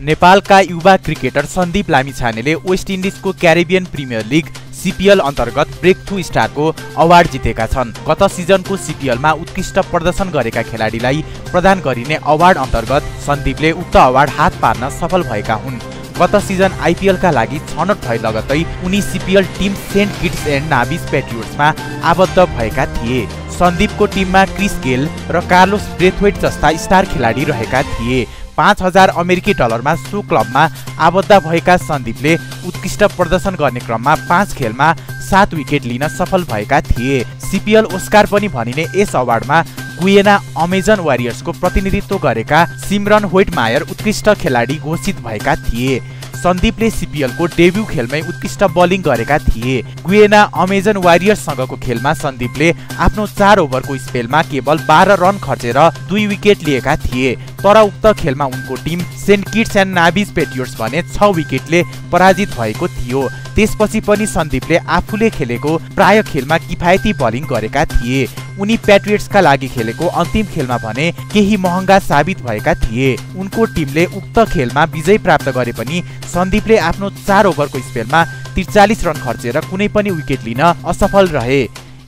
नेपालका युवा क्रिकेटर संदीप लामिछानेले वेस्ट इन्डिजको क्यारिबियन प्रिमियर लिग सीपीएल अन्तर्गत ब्रेकथ्रु स्टारको अवार्ड जितेका छन्। गत सिजनको सीपीएलमा उत्कृष्ट प्रदर्शन गरेका खेलाडीलाई प्रदान गरिने अवार्ड अन्तर्गत संदीपले उक्त अवार्ड हात पार्न सफल भएका हुन्। गत सिजन आईपीएलका लागि छनौट भए लगत्तै उनी CPL team Saint Kitts and Nevis पेट्रियट्समा आबद्ध भएका थिए। संदीपको टिममा क्रिस गेल र कार्लोस ब्रेथवेट जस्ता स्टार खेलाडी रहेका थिए। $5000 अमेरिकी सो क्लबमा आबद्ध भएका संदीपले उत्कृष्ट प्रदर्शन गर्ने क्रममा 5 खेलमा 7 विकेट लिन सफल भएका थिए। सीपीएल ओस्कार पनि भनिने यस अवार्डमा गुयेना अमेजन वारियर्सको प्रतिनिधित्व गरेका सिमरन ह्वाइटमायर उत्कृष्ट खेलाडी घोषित भएका थिए। संदीपले सीपीएलको डेब्यू खेलमै उत्कृष्ट बलिङ गरेका थिए। गुयेना अमेजन वारियर्ससँगको खेलमा संदीपले आफ्नो 4 ओभरको स्पेलमा केवल 12 रन खर्चेर 2 विकेट लिएका थिए, तर उक्त खेलमा उनको team Saint Kitts and Nevis Patriots भने 6 विकेटले पराजित भएको थियो। त्यसपछि पनि संदीपले आफूले खेलेको प्राय खेलमा किफायती बलिङ गरेका थिए। उनी पेट्रियट्सका लागि खेलेको अन्तिम खेलमा भने केही महँगा साबित भएका थिए। उनको टिमले उक्त खेलमा विजय प्राप्त गरे पनि संदीपले आफ्नो 4 ओभरको स्पेलमा 43 रन खर्चेर कुनै पनि विकेट लिन असफल रहे।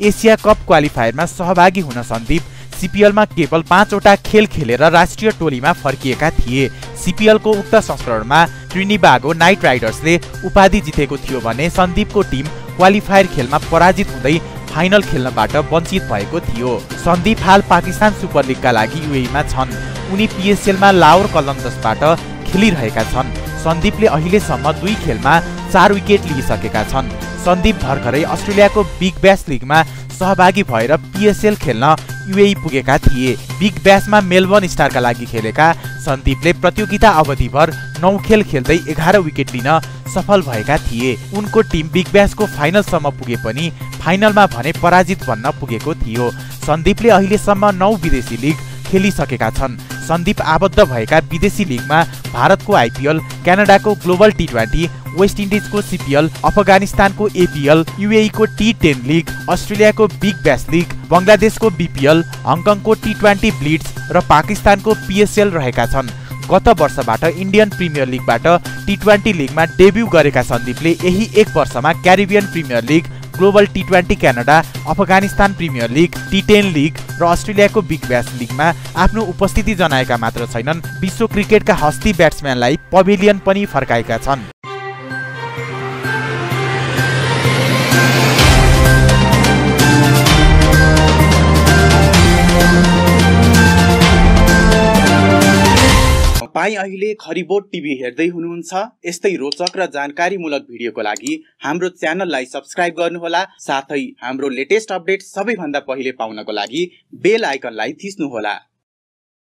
एसिया कप क्वालिफायरमा सहभागी हुन संदीप सीपीएलमा केवल 5वटा खेल खेलेर राष्ट्रिय टोलीमा फर्किएका थिए। सीपीएलको उक्त संस्करणमा ट्रिनिबागो नाइट राइडर्सले उपाधि जितेको थियो भने संदीपको टिम क्वालिफायर खेलमा पराजित हुँदै फाइनल खेल्नबाट वञ्चित भएको थियो। संदीप हाल पाकिस्तान सुपर लिगका लागि युएईमा छन्। उनी पीएसएलमा लाहोर कलंदर्सबाट खेलिरहेका छन्। संदीपले अहिलेसम्म 2 खेलमा 4 विकेट लिइसकेका छन्। संदीप भर्खरै अस्ट्रेलियाको बिग ब्याश लिगमा सहभागी भएर पीएसएल खेल्न युएई पुगेका थिए। बिग ब्याशमा मेलबोर्न स्टारका लागि खेलेका संदीपले प्रतियोगिता अवधिभर 9 खेल खेल्दै 11 विकेट लिन सफल भएका थिए। उनको टिम बिग ब्याशको फाइनलसम्म पुगे पनि फाइनलमा भने पराजित बन्न पुगेको थियो। संदीपले अहिलेसम्म 9 विदेशी लिग खेलिसकेका छन्। संदीप आबद्ध भएका विदेशी लिगमा भारतको आईपीएल, क्यानाडाको ग्लोबल टी20, वेस्ट इन्डिजको सीपीएल, अफगानिस्तानको एपीएल, युएईको टी10 लिग, अस्ट्रेलियाको बिग ब्याश लिग, बंगलादेशको बीपीएल, हङकङको टी20 ब्लिट्स र पाकिस्तानको पीएसएल रहेका छन्। गत वर्षबाट इन्डियन प्रिमियर लिगबाट टी20 लिगमा डेब्यू गरेका संदीपले यही एक वर्षमा क्यारिबियन प्रिमियर लिग, ग्लोबल टी20 Canada, Afghanistan Premier league, T ten league र अस्ट्रेलियाको बिग ब्याश लिगमा आफ्नो उपस्थिति जनाएका मात्र छैनन्, विश्व क्रिकेटका हस्ती ब्याट्सम्यानलाई पभेलियन पनि फर्काएका छन्। तपाईं अहिले खरिबोट टिभी हेर्दै हुनुहुन्छ। यस्तै रोचक र जानकारीमूलक भिडियोको लागि हाम्रो च्यानललाई सब्स्क्राइब गर्नुहोला। साथै हाम्रो लेटेस्ट अपडेट सबैभन्दा पहिले पाउनको लागि बेल आइकनलाई थिच्नुहोला।